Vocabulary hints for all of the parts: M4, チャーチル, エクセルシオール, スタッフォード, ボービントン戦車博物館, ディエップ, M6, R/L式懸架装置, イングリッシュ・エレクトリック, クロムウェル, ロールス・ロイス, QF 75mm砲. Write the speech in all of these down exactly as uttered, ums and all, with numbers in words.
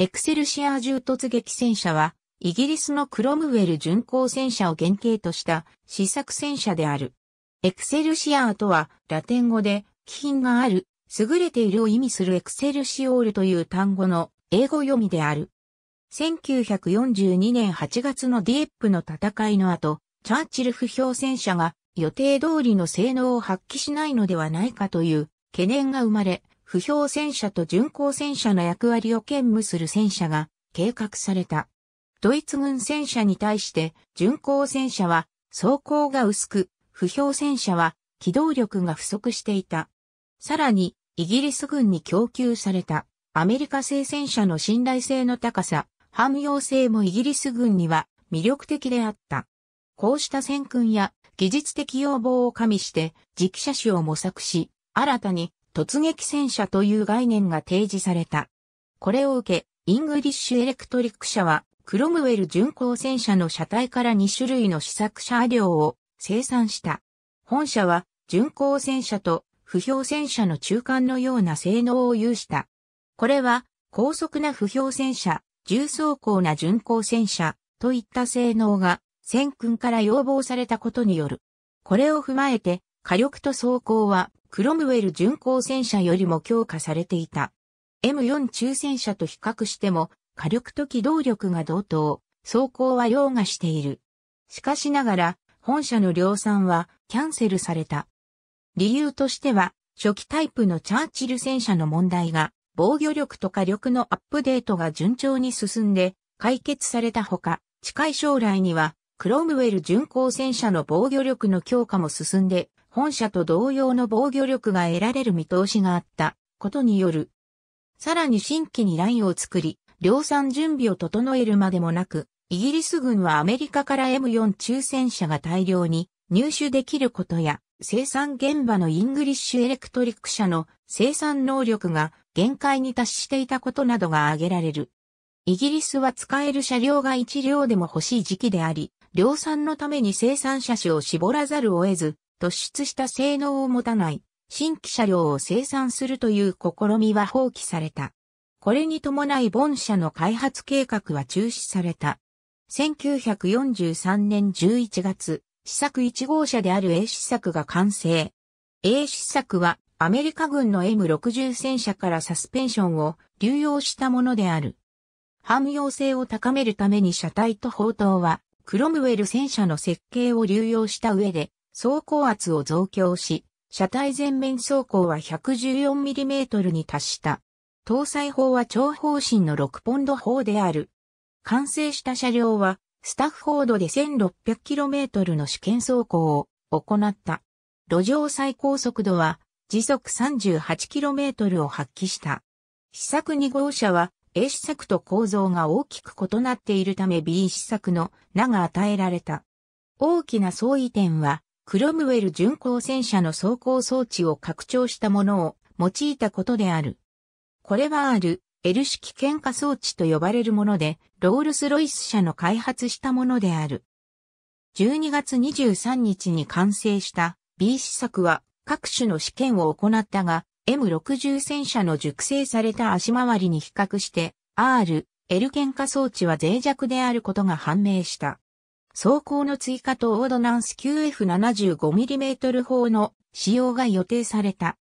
エクセルシアー重突撃戦車は、イギリスのクロムウェル巡航戦車を原型とした試作戦車である。エクセルシアーとは、ラテン語で、気品がある、優れているを意味するエクセルシオールという単語の英語読みである。せんきゅうひゃくよんじゅうにねんはちがつのディエップの戦いの後、チャーチル不評戦車が予定通りの性能を発揮しないのではないかという懸念が生まれ、不評戦車と巡航戦車の役割を兼務する戦車が計画された。ドイツ軍戦車に対して巡航戦車は装甲が薄く、不評戦車は機動力が不足していた。さらに、イギリス軍に供給されたアメリカ製戦車の信頼性の高さ、汎用性もイギリス軍には魅力的であった。こうした戦訓や技術的要望を加味して軸車種を模索し、新たに突撃戦車という概念が提示された。これを受け、イングリッシュエレクトリック社はクロムウェル巡航戦車の車体からにしゅるいの試作車両を生産した。本社は巡航戦車と不評戦車の中間のような性能を有した。これは高速な不評戦車、重装甲な巡航戦車といった性能が戦訓から要望されたことによる。これを踏まえて火力と装甲はクロムウェル巡航戦車よりも強化されていた。エムよん 中戦車と比較しても火力と機動力が同等、装甲は凌駕している。しかしながら本車の量産はキャンセルされた。理由としては初期タイプのチャーチル戦車の問題が防御力と火力のアップデートが順調に進んで解決されたほか、近い将来にはクロムウェル巡航戦車の防御力の強化も進んで、本車と同様の防御力が得られる見通しがあったことによる。さらに新規にラインを作り、量産準備を整えるまでもなく、イギリス軍はアメリカから エムよん 中戦車が大量に入手できることや、生産現場のイングリッシュエレクトリック社の生産能力が限界に達していたことなどが挙げられる。イギリスは使える車両が一両でも欲しい時期であり、量産のために生産車種を絞らざるを得ず、突出した性能を持たない新規車両を生産するという試みは放棄された。これに伴い本車の開発計画は中止された。せんきゅうひゃくよんじゅうさんねんじゅういちがつ、試作いちごうしゃである A 試作が完成。A 試作はアメリカ軍の エムろくじゅう 戦車からサスペンションを流用したものである。汎用性を高めるために車体と砲塔はクロムウェル戦車の設計を流用した上で装甲圧を増強し、車体前面装甲は ひゃくじゅうよんミリメートル に達した。搭載砲は長方針のろくポンド砲である。完成した車両はスタッフォードで せんろっぴゃくキロメートル の試験走行を行った。路上最高速度は時速 さんじゅうはちキロメートル を発揮した。試作にごうしゃは A 試作と構造が大きく異なっているため B 試作の名が与えられた。大きな相違点はクロムウェル巡航戦車の走行装置を拡張したものを用いたことである。これはある L 式喧嘩装置と呼ばれるもので、ロールス・ロイス社の開発したものである。じゅうにがつにじゅうさんにちに完成した B 試作は各種の試験を行ったが、エムろくじゅう 戦車の熟成された足回りに比較して、R、L 喧嘩装置は脆弱であることが判明した。装甲の追加とオードナンス きゅうエフななじゅうごミリメートル 砲の使用が予定された。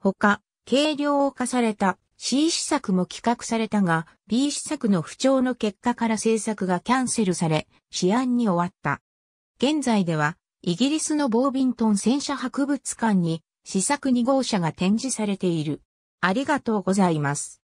他、軽量化された C 試作も企画されたが、B 試作の不調の結果から製作がキャンセルされ、試案に終わった。現在では、イギリスのボービントン戦車博物館に試作にごうしゃが展示されている。ありがとうございます。